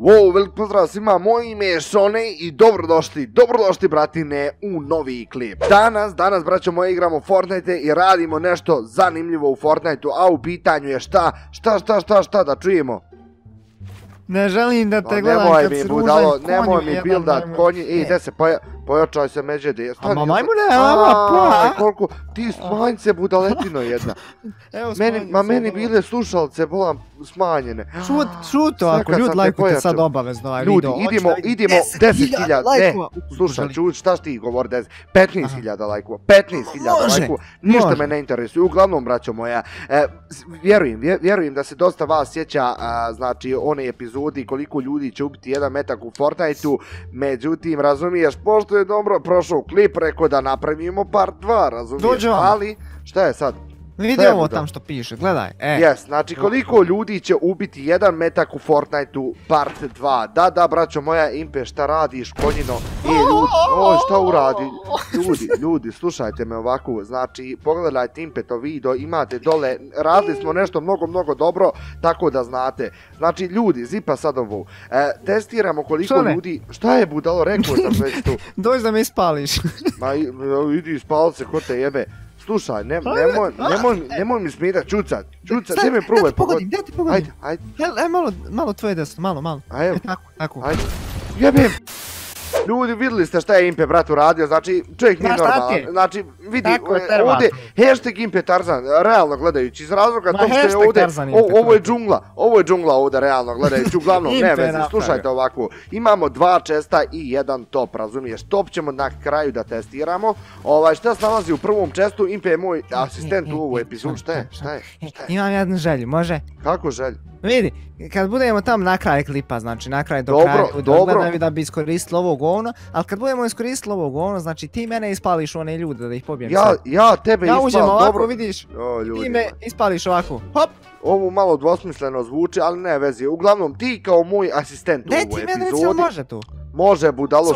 Wow, velik pozdrav svima, moje ime je Šone i dobrodošli bratine u novi klip. Danas braćo moje igramo Fortnite i radimo nešto zanimljivo u Fortniteu, a u pitanju je šta da čujemo? Ne želim da te gledam kad si ružan, nemoj mi bildat konji, ej gde se pojačaj se međede. Ama majmune, ama pa. Koliko, ti smanj se budaletino jedna. Ma meni bile slušalce, bolam smanjene. Šuto, ako ljud lajkujte sad obavezno ovaj video. Ljudi, idemo 10.000, ne, slušaj čuć, šta ti govori 10, 15.000 lajkova, 15.000 lajkova, ništa me ne interesuje, uglavnom braćo moja, vjerujem da se dosta vas sjeća, znači, one epizode koliko ljudi će ubiti jedan metak u Fortniteu, međutim, razumiješ, pošto je dobro prošao klip, rekao da napravimo part 2, razumiješ, ali, šta je sad? Vidi ovo tam što piše, gledaj. Jes, znači koliko ljudi će ubiti jedan metak u Fortniteu part 2. Da, braćo moja, Impe, šta radiš, konjino? Ljudi, oj, šta uradi? Ljudi, slušajte me ovako, znači, pogledajte Impe to video, imate dole, radili smo nešto mnogo dobro, tako da znate. Znači, ljudi, zipa sad ovo, testiramo koliko ljudi, šta je budalo, rekao sam već tu. Dođi da me ispališ. Ma, idi ispali se, ko te jebe. Slušaj, nemoj mi smijeti čucat, ne mi probaj pogoditi. Gdje ti pogodim? Ajde. Aj malo tvoje desno, malo. Ajde. Tako. Ajde. Jebim! Ljudi, vidjeli ste šta je Impe brat uradio, znači čovjek nije normalan, znači vidi ovdje hashtag Impe Tarzan, realno gledajući, iz razloga tog što je ovdje, ovo je džungla ovdje realno gledajući, uglavnom ne vezi, slušajte ovako, imamo 2 česta i 1 top, razumiješ, top ćemo na kraju da testiramo, šta se nalazi u prvom čestu, Impe je moj asistent u ovu epizodu, šta je? Imam jednu želju, može? Kako želju? Vidi, kad budemo tam na kraj klipa, znači na kraj do kraja, gledam da bi iskoristili ovo govno, ali kad budemo iskoristili ovo govno, znači ti mene ispališ one ljude da ih pobijem sad. Ja tebe ispalim, dobro. Ja uđem ovako, vidiš, ti me ispališ ovako, hop. Ovo malo dvosmisleno zvuči, ali ne vezi, uglavnom ti kao moj asistent u ovoj epizodi. Ne, ti mene recimo može tu. Može budalo,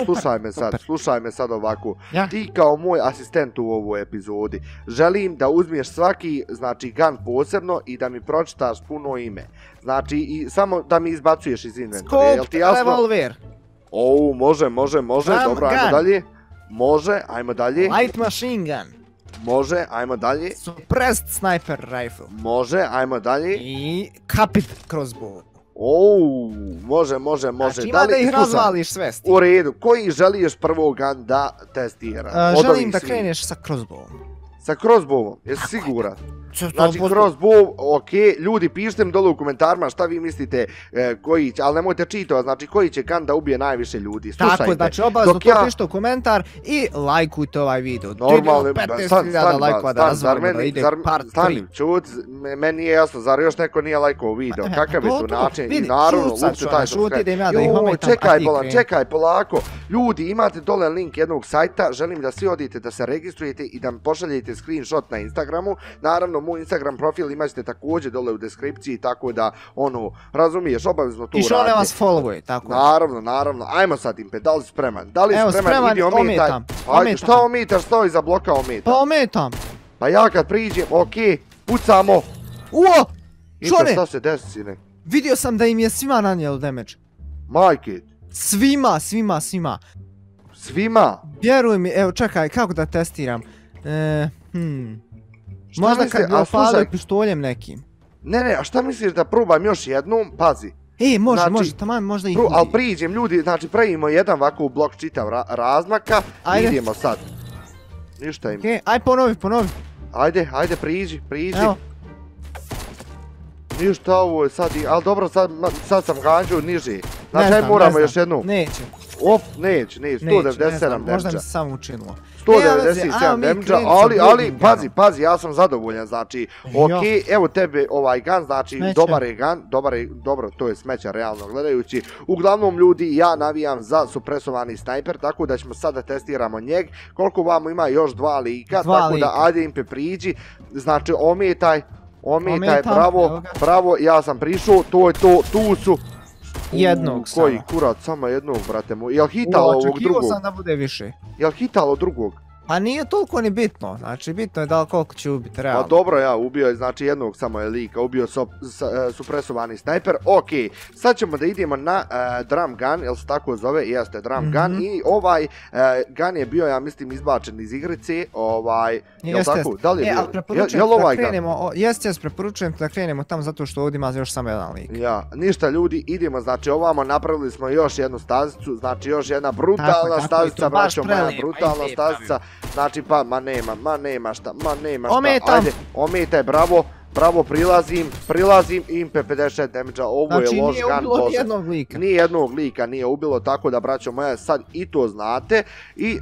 slušaj me sad ovako, ti kao moj asistent u ovoj epizodi, želim da uzmiješ svaki, znači, gun posebno i da mi pročitaš puno ime, znači, i samo da mi izbacuješ iz inventarija, jel ti jasno? Skop, revolver. O, može, dobro, ajmo dalje. Light machine gun. Može, ajmo dalje. Suppressed sniper rifle. Može, ajmo dalje. I kapit crossbow. Ouu, može. Znači ima da ih razvališ sve s tim. U redu, koji želiš prvo gun da testira? Želim da kreneš sa crossbowom. Sa crossbowom, jesi siguran? Znači crossbow, okej, ljudi pišite mi dole u komentarima šta vi mislite koji će, ali nemojte čitati, znači koji će gun da ubije najviše ljudi, slušajte. Tako, znači obavezno to pišite u komentar i lajkujte ovaj video. Normalno, 15.000 lajkova da razvalimo da ide part 3. Stanim, čut, meni nije jasno, zar još neko nije lajkao video, kakav je tu način i naravno, uopće taj što skrati. Čekaj, polako, ljudi imate dole link jednog sajta, želim da svi odite da se registrujete i da mi pošaljete screenshot na Instagramu, naravno moj Instagram profil imaćete također dole u deskripciji, tako da, ono, razumiješ, obavezno to uradite. I Šone vas followuje, tako da. Naravno, ajmo sad Impe, da li si spreman? Evo, spreman, ometam. Šta ometaš, stoji za bloka ometam? Pa ometam. Pa ja kad priđem, okej, pucamo. Uo, Šone! Impe, šta se desi, sine? Vidio sam da im je svima nanijelo damage. Majke. Svima? Vjeruj mi, evo, čekaj, kako da testiram? Možda kad bi opalio pištoljem nekim. Ne, a šta misliš da probam još jednom? Pazi. Može, tamam, možda ih ubije. Ali priđem, ljudi, znači pravimo jedan ovako blok čitav razmaka. Idemo sad. Ništa im. Aj, ponovi. Ajde, priđi. Ništa, ovo je sad, ali dobro, sad sam ganđao niži. Znači, aj moramo još jednom. Neće. Op, neće, 197 damage. Možda mi se samo učinilo. 197 damage, ali, pazi, ja sam zadovoljan, znači, okej, evo tebe ovaj gun, znači, dobar je gun, to je smeća, realno gledajući. Uglavnom, ljudi, ja navijam za supresovani snajper, tako da ćemo sada testiramo njeg. Koliko vam ima još 2 lika, tako da, ajde Impe priđi, znači, ometaj, bravo, ja sam prišao, to je to, tu su. Jednog samo. Koji kurat, samo jednog, brate moj. Jel hitalo ovog drugog? Očekivao sam da bude više. Jel hitalo drugog? A nije toliko ni bitno, znači bitno je da li koliko će ubiti realno. Pa dobro, ja ubio je znači jednog samo je lika, ubio supresovani snajper. Ok, sad ćemo da idemo na drum gun, jel se tako zove? Jeste, drum gun. I ovaj gun je bio, ja mislim, izbačen iz igrice, ovaj, jel tako? Da li je bio? Jel ovaj gun? Jeste, preporučujem da krenemo tam zato što ovdje ima još samo jedan lik. Ja, ništa ljudi, idemo, znači ovamo napravili smo još jednu stazicu, znači još jedna brutalna stazica, braćo moja, brutalna stazica. Znači pa ma nema šta ajde ometaj, bravo prilazim Impe 56 damage-a, ovo je loš gun boss, ni jednog lika nije ubilo, tako da braćo moja sad i to znate i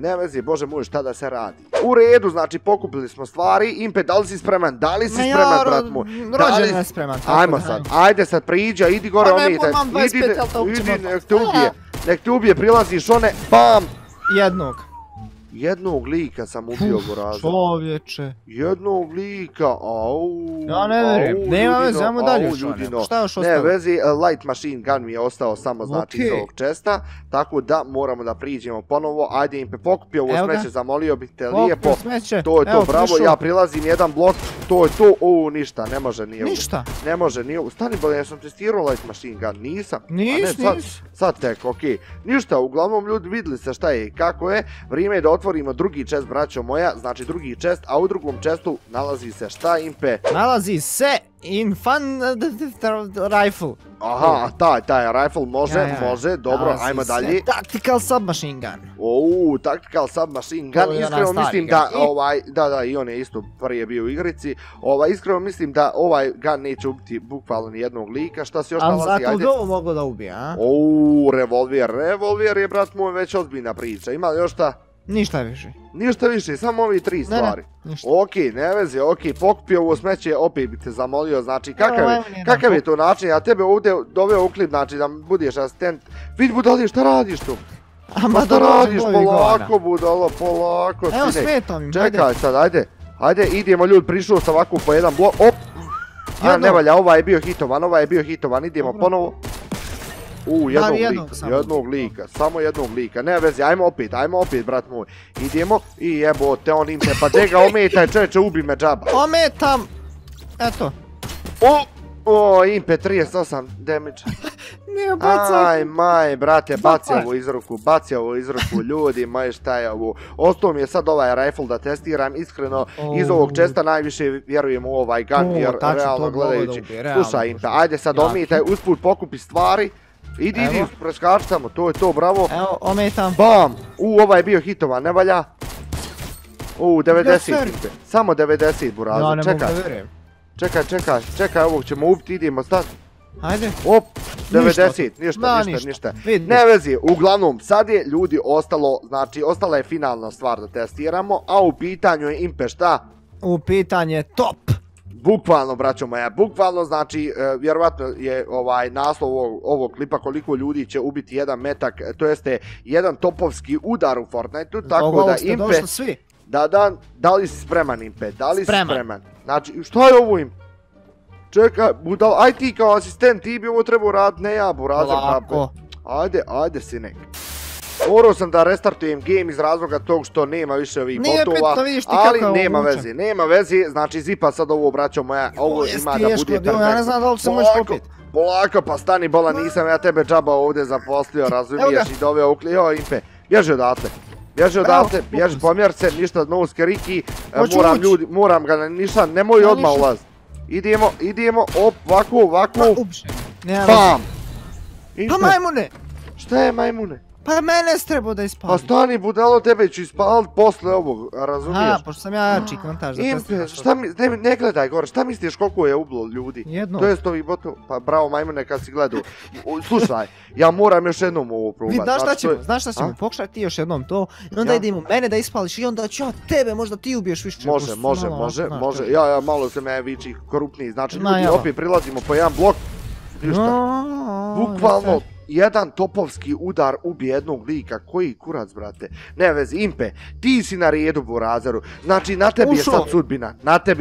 ne vezi bože moj šta da se radi. U redu, znači pokupili smo stvari. Impe, da li si spreman, brat moj? Rođen je spreman. Ajmo sad, ajde sad priđa, idi gore ometaj, idi nek te ubije, prilazi Šone, bam, jednog lika sam ubio goraza. Čovječe. Jednog lika, auuu. Ja ne verim, nema veze, ajmo dalje što nema. Šta još ostalo? Ne vezi, light machine gun mi je ostao samo znači iz ovog česta. Tako da moramo da priđemo ponovo. Ajde Impe, pokupi ovo smeće, zamolio bih te lijepo. To je to, bravo, ja prilazim jedan blok. To je to, uuu, ništa, ne može, nije ovo. Ništa? Ne može, nije ovo. Stani, bolje, ja sam testirao light machine gun, nisam. Nis. Sad tek, okej. Ništa, uglavnom ljudi videli se šta je i kako je. Vrijeme je da otvorimo drugi čest, braćo moja, znači drugi čest, a u drugom čestu nalazi se šta, Impe? Nalazi se Infant rifle. Aha, taj rifle može, dobro, ajmo dalje. Tactical Submachine gun. Ouu, Tactical Submachine gun, iskreno mislim da ovaj, da i on je isto prije bio u igrici, iskreno mislim da ovaj gun neće ubiti bukvalno ni jednog lika, šta se još nalazi, ajde. Ali zato ovo mogu da ubije, a? Ouu, revolver je, brat moj, već ozbiljna priča, ima još šta? Ništa više, samo ovi tri stvari. Okej, ne veze, okej, pokupio ovo smeće, opet bi te zamolio, znači kakav je to način, ja tebe ovdje doveo u klip, znači da budeš asistent. Vidi budali, šta radiš tu? Ma šta radiš, polako budalo, polako. Evo smetam im, ajde. Čekaj sad, ajde, idemo ljudi, prišao sam ovako po jedan blok, op. A ne valja, ovaj je bio hitovan, idemo ponovo. Jednog lika, samo jednog lika, ne vezi, ajmo opet, brat moj, idemo i jebote, on Impe, pa dega ometaj čeče, ubi me džaba. Ometam, eto. O, Impe, 38 damage. Ne, bacaj. Aj, maj, brate, baci ovo iz ruku, ljudi, maj, šta je ovo. Ostao mi je sad ovaj rifle da testiram, iskreno, iz ovog česta najviše vjerujem u ovaj gun, jer realno gledajući, slušaj Impe, ajde sad ometaj, usput pokupi stvari. Idi, preskači samo, to je to, bravo. Evo, ometam. Bam! Ovaj je bio hitovan, ne valja. 90. Samo 90, burazu, čekaj, ovog ćemo ubiti, idemo, stati. Ajde. Op, 90, ništa. Ne vezi, uglavnom, sad je ljudi ostalo, znači, ostala je finalna stvar da testiramo, a u pitanju je Impe šta? U pitanju je top. Bukvalno, braćo moja, bukvalno, znači, vjerovatno je naslov ovog klipa koliko ljudi će ubiti jedan metak, to jeste jedan topovski udar u Fortniteu, tako da Impe... Došli svi. Da li si spreman, Impe, da li si spreman? Znači, šta je ovo Impe? Čekaj, budal, aj ti kao asistent, ti bi ovo trebao raditi, ne ja, burazem, kako? Ajde, sinek. Morao sam da restartujem game iz razloga tog što nema više ovih botova, ali nema veze, znači zipa sad ovo, braćo moja, ovo ima da bude perfektno. Ja ne znam da li se možeš popit. Polako, pa stani bola, nisam ja tebe džaba ovdje zaposlio, razumiješ, i doveo ukli, joj Impe, bježi odatle, pomjer se, ništa, novske Riki, moram ga na nišan, nemoj odmah ulaz. Idemo, op, ovako, bam! Pa majmune! Šta je majmune? Pa mene strebo da ispalim. Pa stani budalo, tebe ću ispalit posle ovog, razumiješ? Pošto sam ja čik montaž da testim. Impe, ne gledaj gore, šta misliš koliko je ubilo ljudi? Jedno. To jest ovih botova, pa bravo majmune kad si gledao. Slušaj, ja moram još jednom ovo probat. Znaš šta ćemo, pokušaj ti još jednom to, i onda idemo mene da ispališ i onda ću ja tebe, možda ti ubiješ više. Može, ja malo sam ja viči korupniji, znači ljudi opet prilazimo po jedan blok, ništa, bukvalno. Jedan topovski udar ubije jednog lika, koji kurac, brate, ne vezi, Impe, ti si na redu po razeru, znači na tebi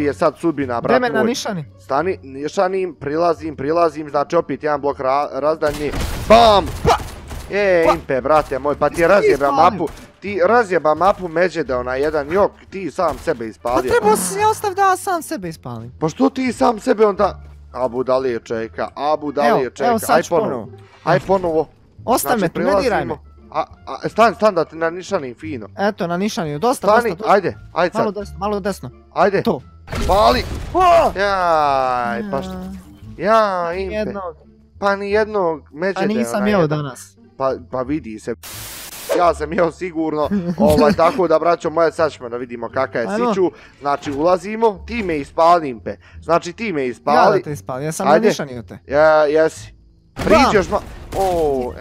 je sad sudbina, brat moj. Deme na nišani. Stani, nišanim, prilazim, znači opet jedan blok razdanji, bam, Impe, brate moj, pa ti razjebam mapu, Ti razjeba mapu međe da ona jedan jok, ti sam sebe ispalio. Pa trebao si ja ostav da sam sebe ispalim. Pa što ti sam sebe onda... Abu dalije čeka. Evo sad ću ponovo. Aj ponovo. Ostav me tu, ne diraj me. Stan da te nanišanim fino. Eto, nanišanim, dosta. Ajde sad. Malo desno. Ajde. To. Pali. Jaj, pa što? Jaj, Impe. Pa ni jednog međe da je ona jedan. Pa nisam jeo danas. Pa vidi se. Ja sam jeo sigurno, tako da braćo moja, sad ćemo da vidimo kaka je siću. Znači ulazimo, ti me ispali, Impe. Znači ti me ispali. Ja da te ispali, ja sam nanišanio te. Jesi. Priđeš ma... Ooo,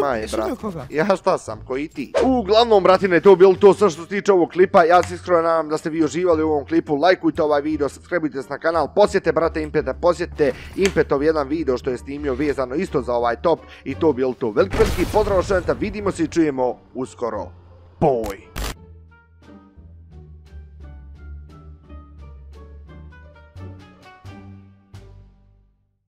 maj brat. Ja šta sam, koji ti? Uglavnom, bratine, to je bilo to sve što se tiče ovog klipa. Ja se iskreno nadam da ste vi uživali u ovom klipu. Lajkujte ovaj video, subscribeujte se na kanal, posjetite brata Impeta, posjetite Impetov jedan video što je snimio vezano isto za ovaj top. I to je bilo to. Veliki pozdrav, Šone, vidimo se i čujemo uskoro. Boj!